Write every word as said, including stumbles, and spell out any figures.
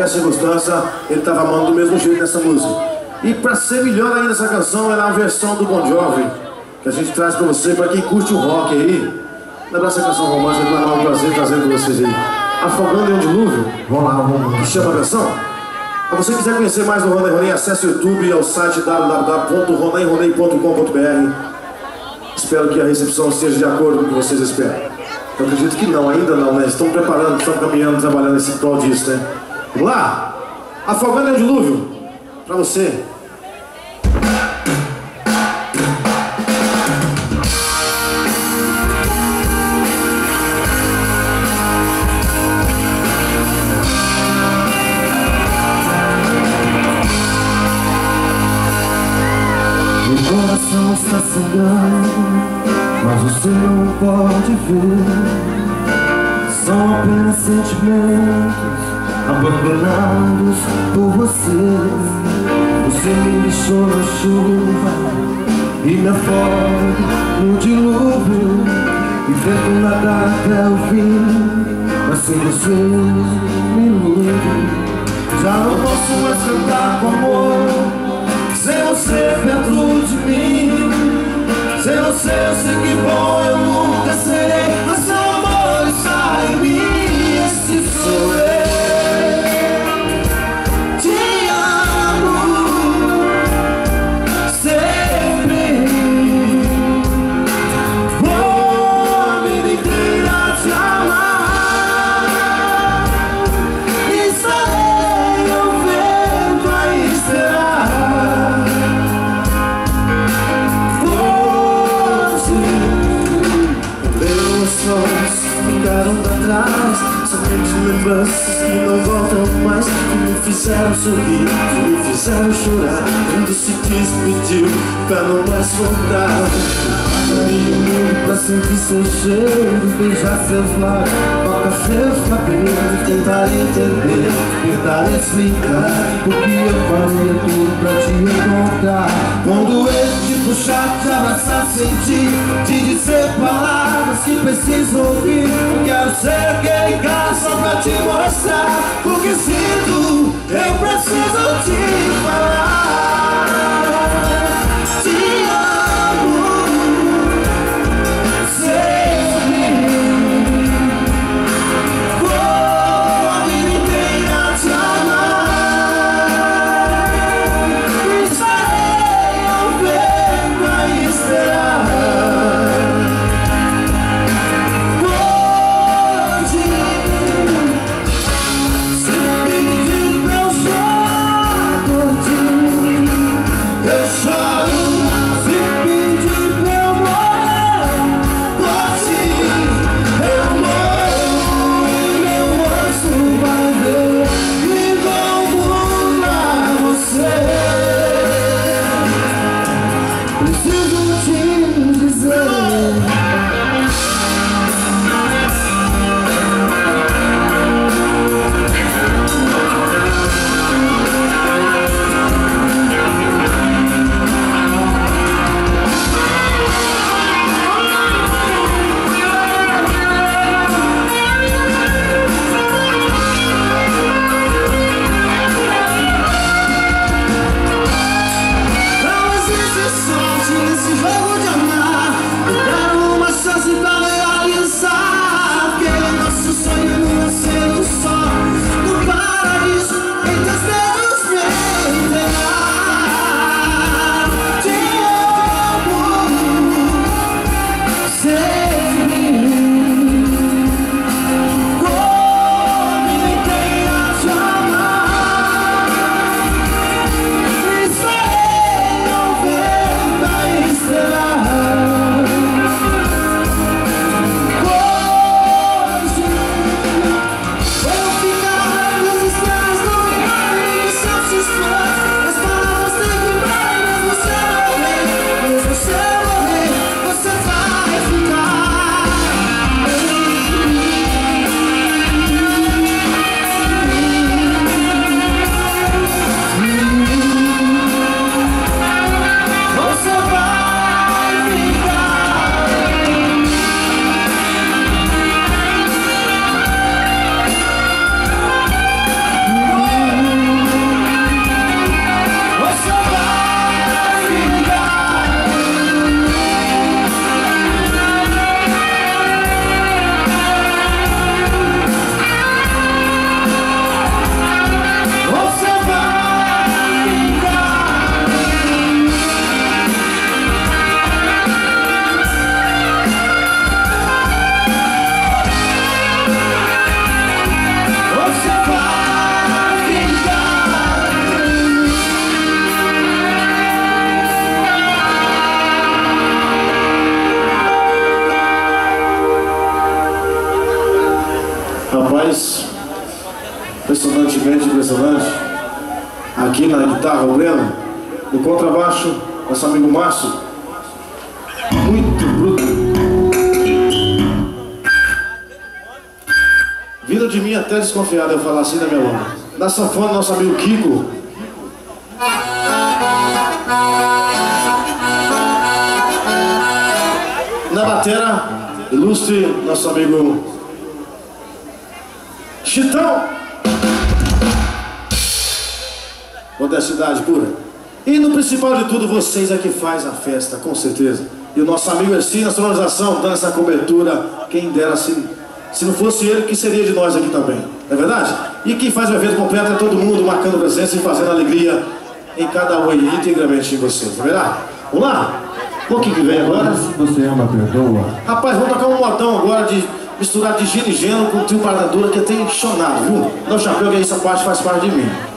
qualquer circunstância, ele estava amando do mesmo jeito nessa música. E para ser melhor ainda essa canção, era a versão do Bon Jovi, que a gente traz para você, para quem curte o rock aí. Lembra essa canção romântica que vai dar um prazer trazendo para vocês aí. Afogando em um dilúvio, vamos lá, vamos lá, que chama a canção. Se você quiser conhecer mais do Ronan e Roney, acesse o YouTube e ao site w w w ponto ronan e roney ponto com ponto b r. Espero que a recepção seja de acordo com o que vocês esperam. Eu acredito que não, ainda não, né? Estão preparando, estão caminhando, trabalhando nesse prol disso, né? Vamos lá! Afogando é um dilúvio pra você. Meu coração está sangrando, mas você não pode ver. São apenas sentimentos abandonados por você. Você me deixou na chuva e me afoga no dilúvio. E tento nadar até o fim, mas sem você me iludo. Já não posso mais cantar com amor. Sem você dentro de mim, sem você eu sei que bom eu nunca serei, mas seu amor está em mim. Esse sou eu, te amo sempre. Vou a vida inteira te amar e serei o vento aí será. Ficaram pra trás, somente lembranças que não voltam mais, que me fizeram sorrir, que me fizeram chorar. Tudo se despediu pra não mais voltar. Parei o mundo pra sentir seu cheiro, beijar seus lábios, tocar seus cabelos, tentar entender, tentar explicar o que eu falei tudo pra te encontrar. Quando eu te puxar, te abraçar, sentir, te dizer palavras que preciso ouvir. Quero ser quem casa pra te mostrar, porque sinto, eu preciso te falar. Te amo sempre. Vou a vida inteira te amar e serei ao vento a esperar. We'll be right back. impressionante. Aqui na guitarra, o Breno. No contrabaixo, nosso amigo Márcio. Muito bruto. Vindo de mim até desconfiado eu falar assim, né, meu irmão? Na sanfona, nosso amigo Kiko. Na batera, ilustre, nosso amigo Chitão. Modestidade pura. E no principal de tudo, vocês é que faz a festa, com certeza. E o nosso amigo Erci, na sonorização, dando essa cobertura. Quem dera se, se não fosse ele, que seria de nós aqui também. Não é verdade? E quem faz o evento completo é todo mundo, marcando presença e fazendo alegria em cada um e integralmente em vocês. Não é verdade? Vamos lá? O que que vem agora? Se você ama, perdoa. Rapaz, vamos tocar um modão agora de misturar de gênero e gênero com o trio Paradura, que é tensionado, viu? Não chapéu, que essa parte faz parte de mim.